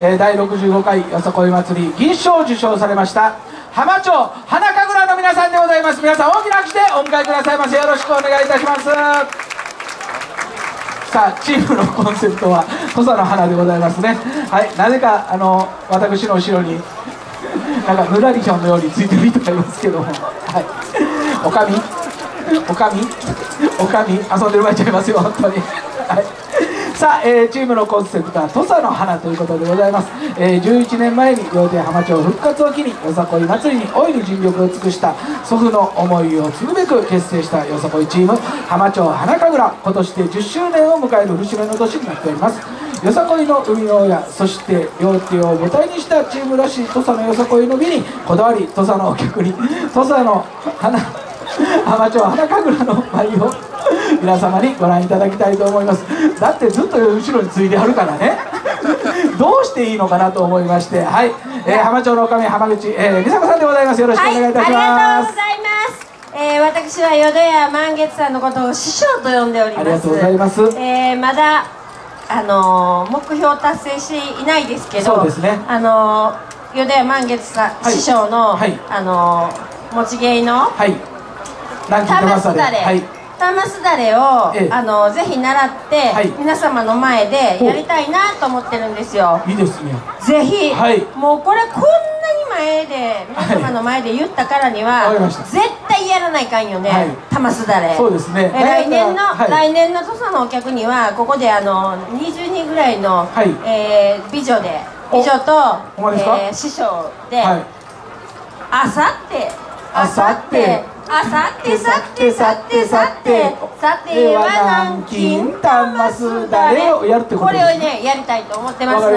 第65回よそこい祭り銀賞を受賞されました浜町花神楽の皆さんでございます。皆さん大きな拍手でお迎えくださいませ。よろしくお願いいたします。さあチームのコンセプトは土佐の花でございますね。はい、なぜか私の後ろになんかぬらりひょんのようについてる人がいますけども、はい、おかみ遊んでる場合ちゃいますよ本当に。はいさあチームのコンセプトは土佐の花ということでございます。11年前に料亭浜町復活を機によさこい祭りに大いに尽力を尽くした祖父の思いを継ぐべく結成したよさこいチーム浜町花神楽、今年で10周年を迎える節目の年になっております。よさこいの生みの親、そして料亭を母体にしたチームらしい土佐のよさこいの美にこだわり、土佐のお客に土佐の浜町花神楽の舞を皆様にご覧いただきたいと思います。だってずっと後ろについてあるからねどうしていいのかなと思いまして、はい、浜町のおかみ浜口美佐子さんでございます。よろしくお願いいたします。はい、ありがとうございます。私は淀屋満月さんのことを師匠と呼んでおります。ありがとうございます。まだ目標達成していないですけど、そうですね、淀屋満月さん、はい、師匠の、はい、持ち芸の玉すだれ玉すだれを、ぜひ習って、はい、皆様の前でやりたいなと思ってるんですよ。いいですね。ぜひ、はい、もうこれこんなに前で皆様の前で言ったからには、はい、絶対やらないかんよね、はい、玉すだれ。そうですね。来年の、はい、来年の土佐のお客にはここで20人ぐらいの、はい、美女と、師匠で、はい、あさっては南京玉すだれをやるってことですね。これをねやりたいと思ってますので、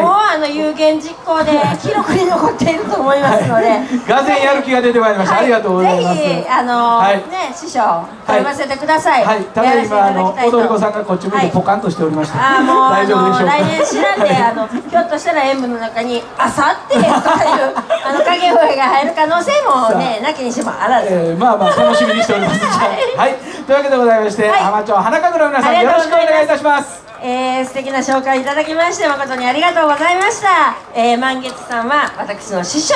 もう有言実行で記録に残っていると思いますので、がぜんやる気が出てまいりました。ありがとうございます。ぜひ師匠取り寄せてください。はい、ただ今踊り子さんがこっち向いてポカンとしておりました。ああもう大丈夫でしょうか。来年知らんでひょっとしたら演舞の中にあさってとかいう掛け声が入る可能性もねなきにしもあらず。まあまあ楽しみにしております。はい、というわけでございまして、浜町花神楽の皆さんよろしくお願いいたします。素敵な紹介いただきまして誠にありがとうございました。満月さんは私の師匠、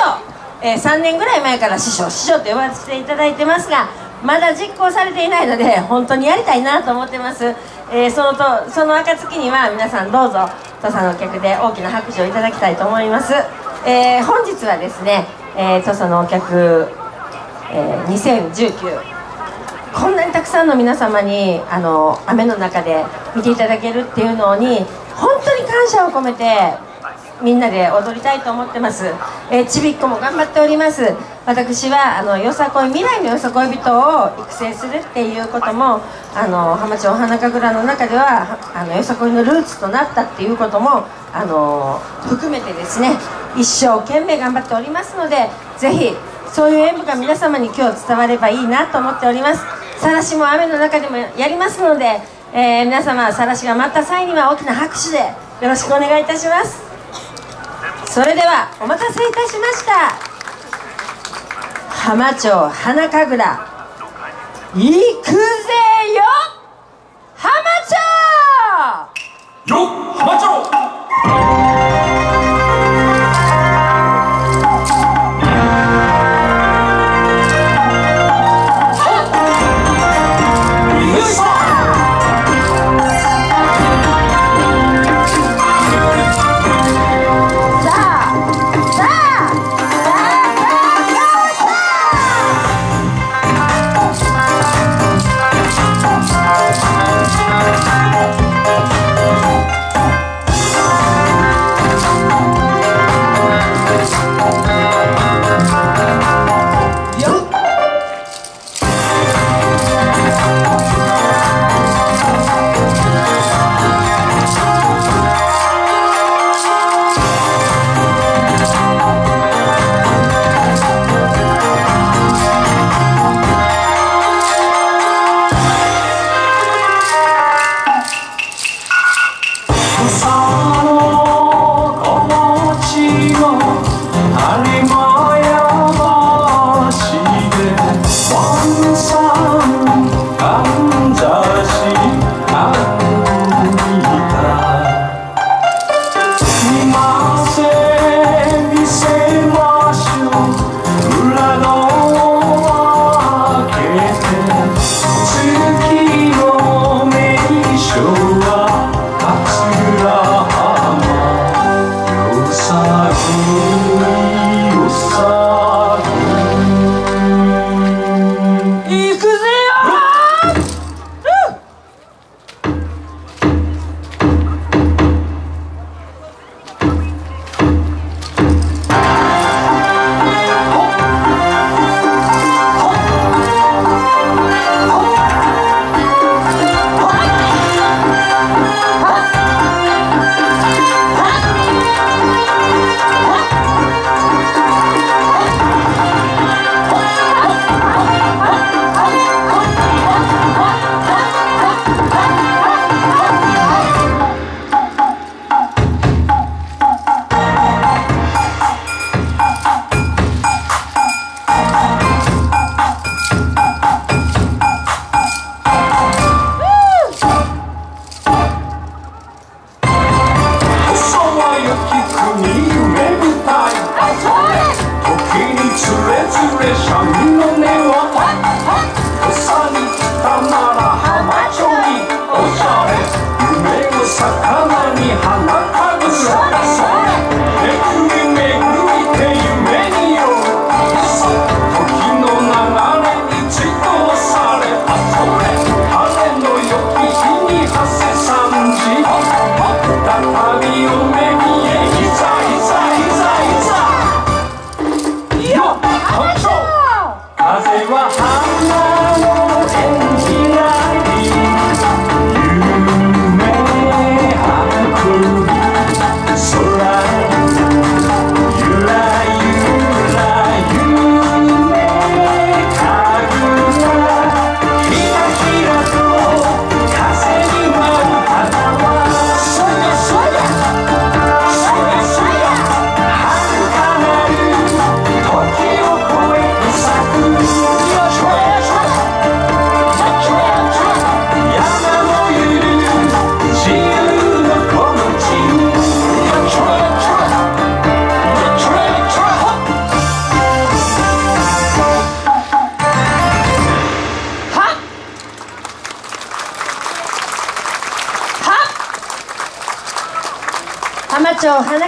3年ぐらい前から師匠と呼ばせていただいてますが、まだ実行されていないので本当にやりたいなと思ってます。その暁には皆さんどうぞ土佐のお客で大きな拍手をいただきたいと思います。本日はですね、土佐のお客2019、こんなにたくさんの皆様に雨の中で見ていただけるっていうのに本当に感謝を込めてみんなで踊りたいと思ってます。ちびっこも頑張っております。私はよさこい、未来のよさこい人を育成するっていうことも浜町花神楽の中ではよさこいのルーツとなったっていうことも含めてですね、一生懸命頑張っておりますので、ぜひそういう演舞が皆様に今日伝わればいいなと思っております。さらしも雨の中でもやりますので、皆様さらしが舞った際には大きな拍手でよろしくお願いいたします。それではお待たせいたしました、浜町花神楽いくぜよ浜町よ浜町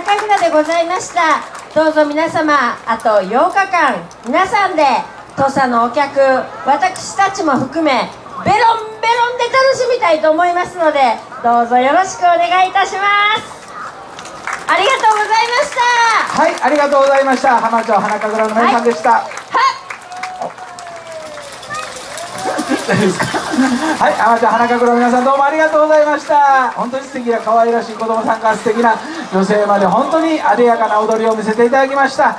中平でございました。どうぞ皆様、あと8日間皆さんで土佐のお客、私たちも含めベロンベロンで楽しみたいと思いますので、どうぞよろしくお願いいたします。ありがとうございました。はい、ありがとうございました。浜町花神楽の皆さんでした。はい、浜町花神楽の皆さん、どうもありがとうございました。本当に素敵な可愛らしい子供さんから素敵な女性まで、本当にあでやかな踊りを見せていただきました。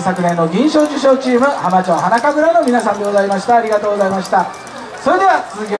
昨年の銀賞受賞チーム、浜町花神楽の皆さんでございました。ありがとうございました。それでは続き